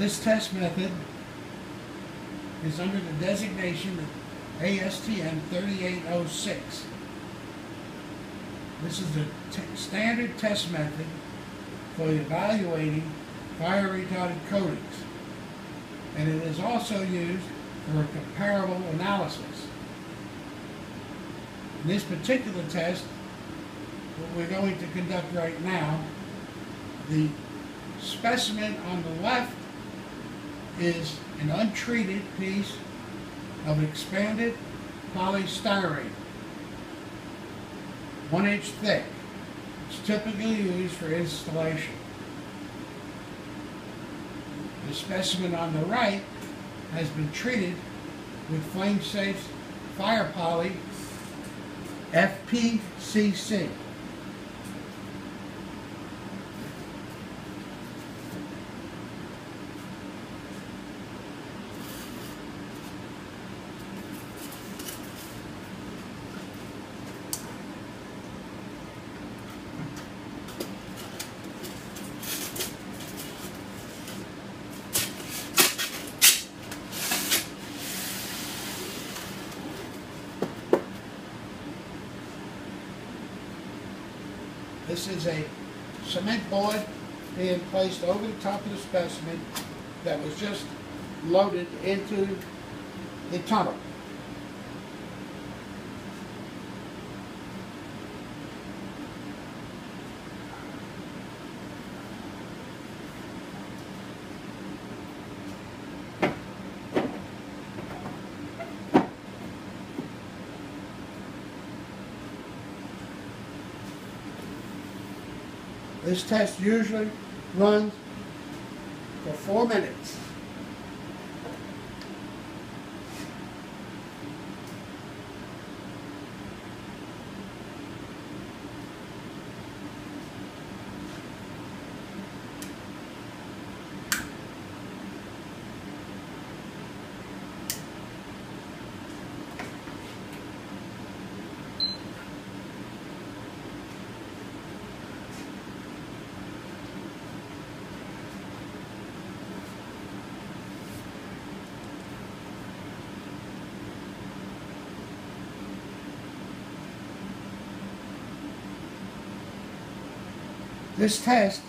This test method is under the designation of ASTM 3806. This is the standard test method for evaluating fire retardant coatings, and it is also used for a comparable analysis. In this particular test, what we're going to conduct right now, the specimen on the left is an untreated piece of expanded polystyrene, 1 inch thick. It's typically used for installation. The specimen on the right has been treated with Flame Safe's Fire Poly FPCC. This is a cement board being placed over the top of the specimen that was just loaded into the tunnel. This test usually runs for 4 minutes. This test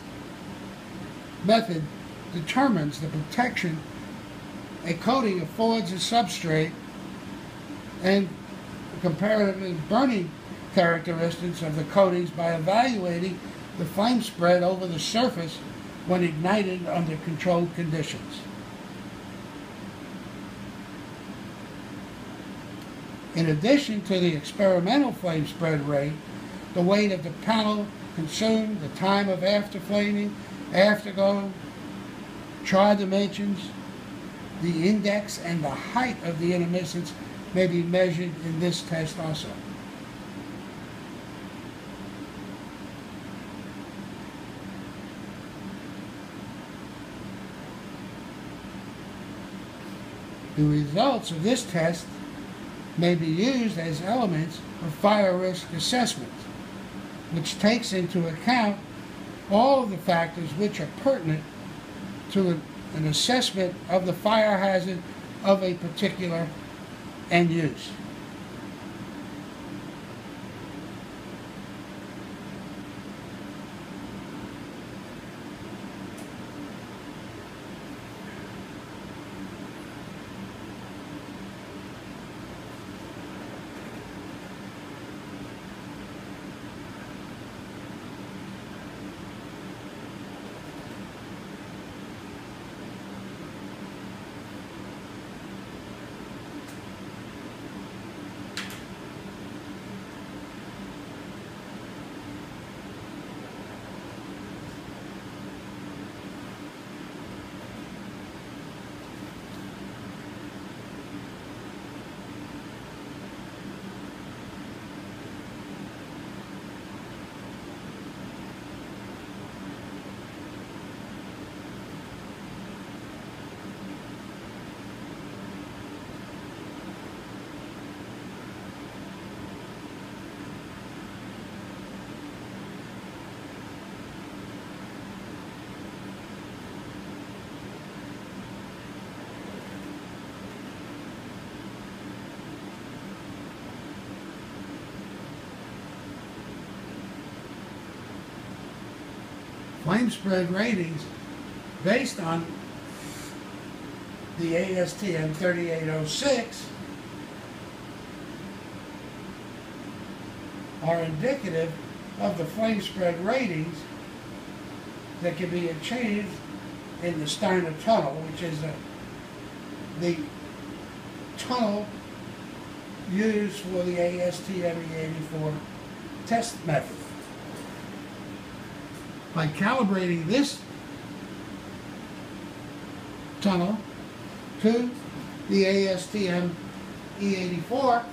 method determines the protection a coating affords a substrate and comparative burning characteristics of the coatings by evaluating the flame spread over the surface when ignited under controlled conditions. In addition to the experimental flame spread rate, the weight of the panel consumed, the time of afterflaming, afterglow, char dimensions, the index, and the height of the intermittence may be measured in this test also. The results of this test may be used as elements of fire risk assessment, which takes into account all of the factors which are pertinent to an assessment of the fire hazard of a particular end use. flame spread ratings based on the ASTM D3806 are indicative of the flame spread ratings that can be achieved in the Steiner tunnel, which is the tunnel used for the ASTM E84 test method. By calibrating this tunnel to the ASTM E84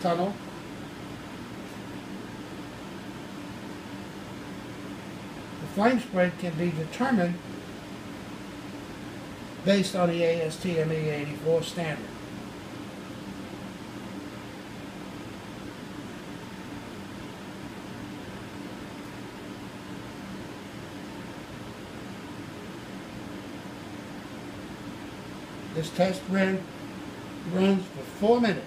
tunnel, the flame spread can be determined based on the ASTM E84 standard. This test runs for 4 minutes.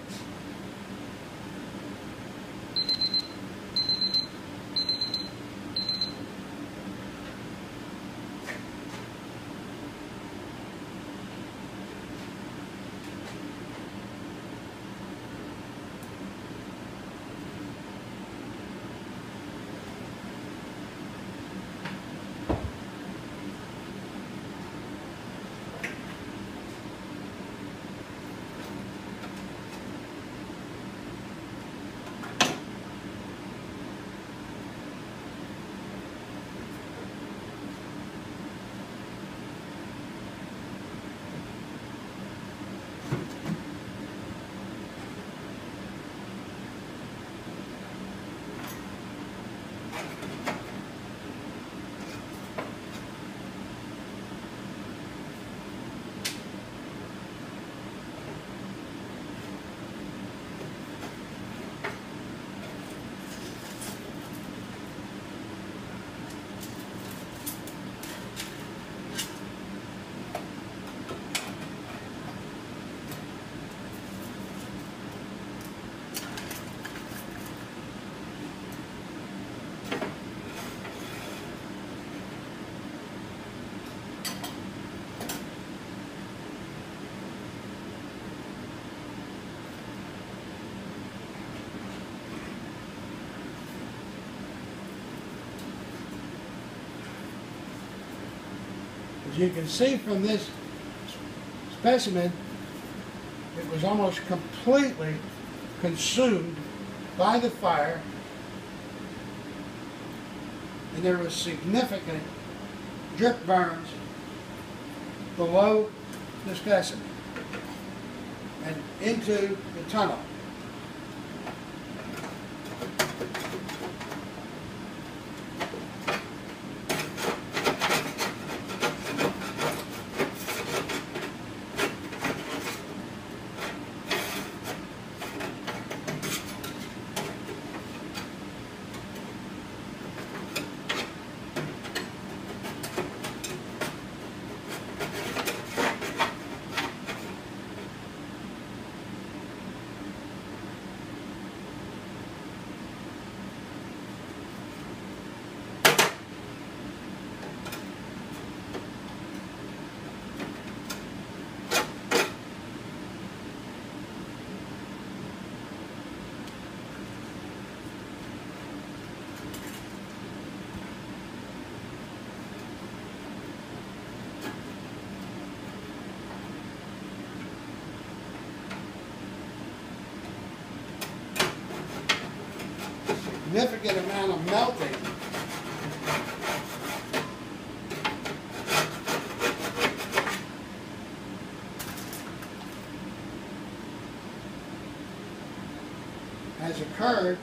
As you can see from this specimen, it was almost completely consumed by the fire, and there was significant drip burns below the specimen and into the tunnel. Significant amount of melting has occurred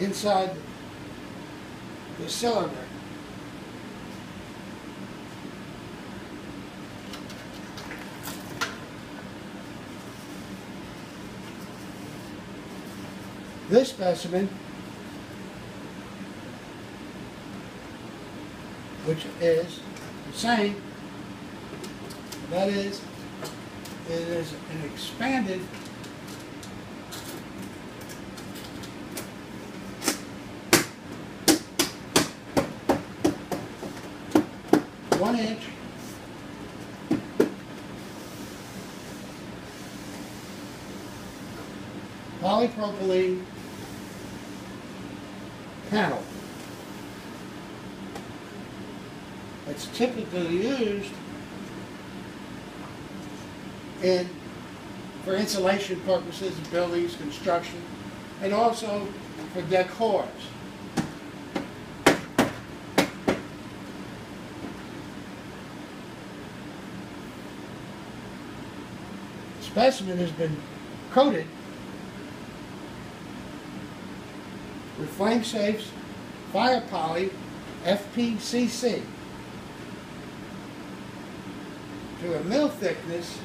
inside the cylinder. This specimen, which is the same That is, it is an expanded one-inch polypropylene panel. It's typically used for insulation purposes in buildings, construction, and also for decors. The specimen has been coated with Flame Safe's Fire Poly FPCC to a mill thickness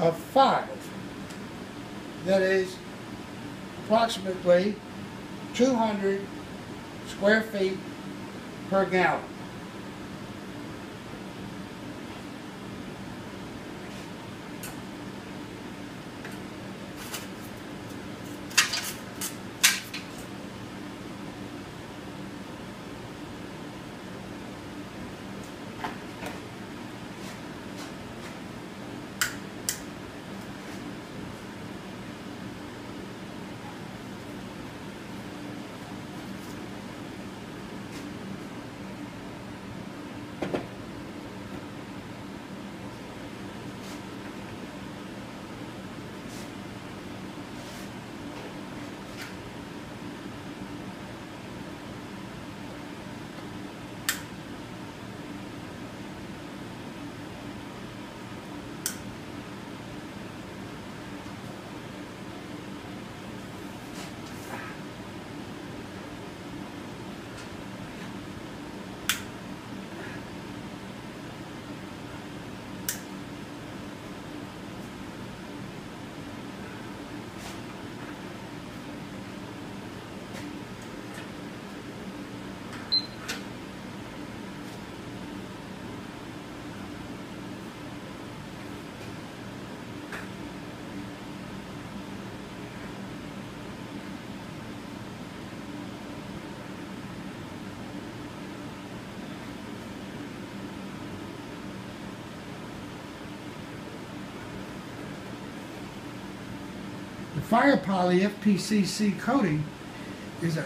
of 5. That is approximately 200 square feet per gallon. The Fire Poly FPCC coating is a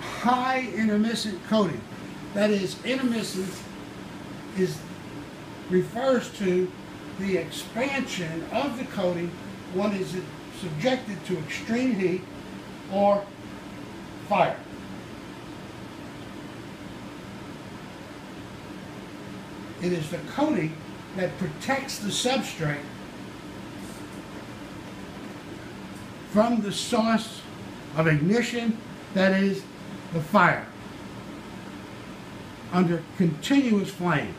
high intermittent coating. That is, intermittent refers to the expansion of the coating when it is subjected to extreme heat or fire. It is the coating that protects the substrate from the source of ignition, that is, the fire, under continuous flame.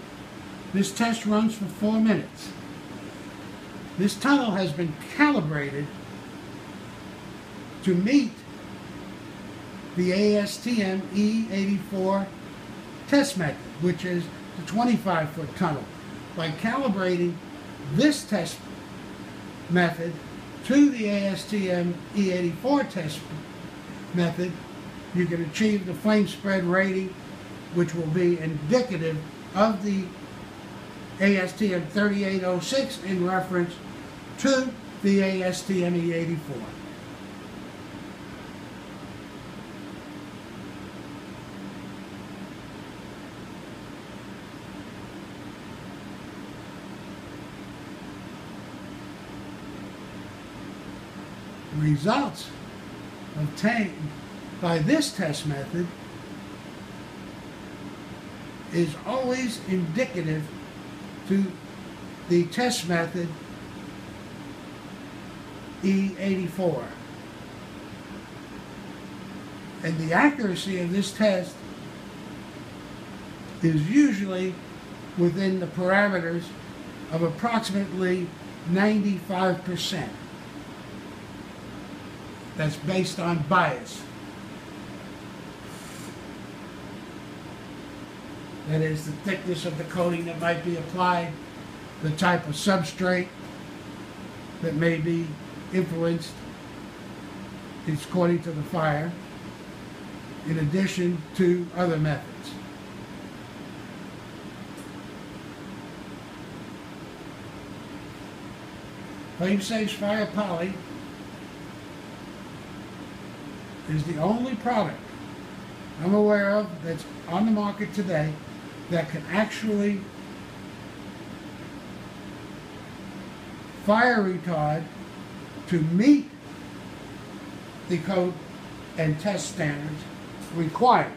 This test runs for 4 minutes. This tunnel has been calibrated to meet the ASTM E84 test method, which is the 25-foot tunnel. By calibrating this test method to the ASTM E84 test method, you can achieve the flame spread rating, which will be indicative of the ASTM 3806 in reference to the ASTM E84. Results obtained by this test method is always indicative to the test method E84. And the accuracy of this test is usually within the parameters of approximately 95%. That's based on bias. that is the thickness of the coating that might be applied, the type of substrate that may be influenced is according to the fire, in addition to other methods. FlameSafe's Fire Poly is the only product I'm aware of that's on the market today that can actually fire retard to meet the code and test standards required.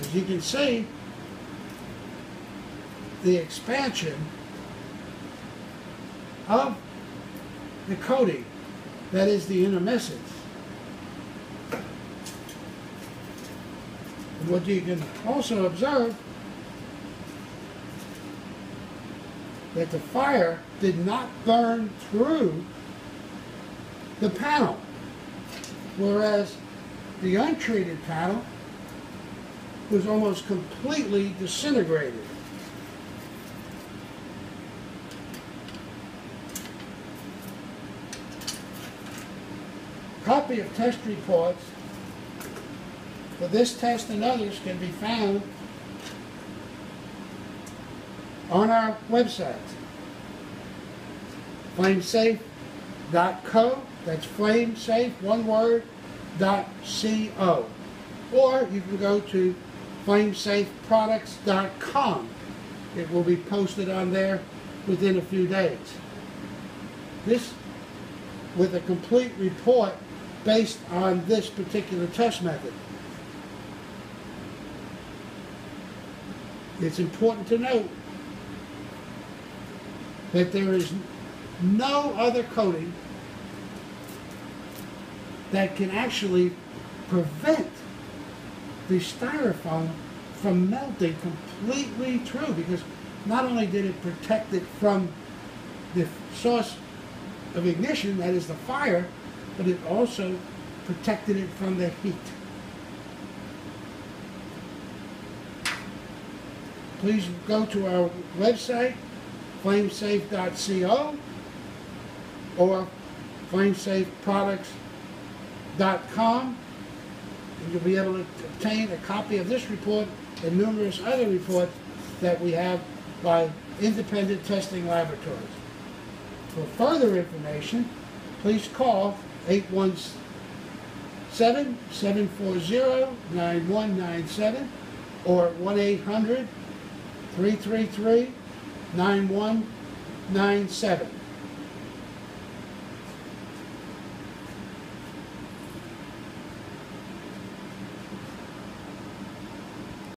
As you can see, the expansion of the coating, that is the intermissants. And what you can also observe, that the fire did not burn through the panel, whereas the untreated panel was almost completely disintegrated. A copy of test reports for this test and others can be found on our website, FlameSafe.co, that's FlameSafe, one word, .co, or you can go to FlameSafeProducts.com. It will be posted on there within a few days. This, with a complete report based on this particular test method. It's important to note that there is no other coating that can actually prevent the styrofoam from melting completely through, because not only did it protect it from the source of ignition, that is the fire, but it also protected it from the heat. Please go to our website, flamesafe.co or flamesafeproducts.com. You'll be able to obtain a copy of this report and numerous other reports that we have by independent testing laboratories. For further information, please call 817-740-9197 or 1-800-333-3333. 9197.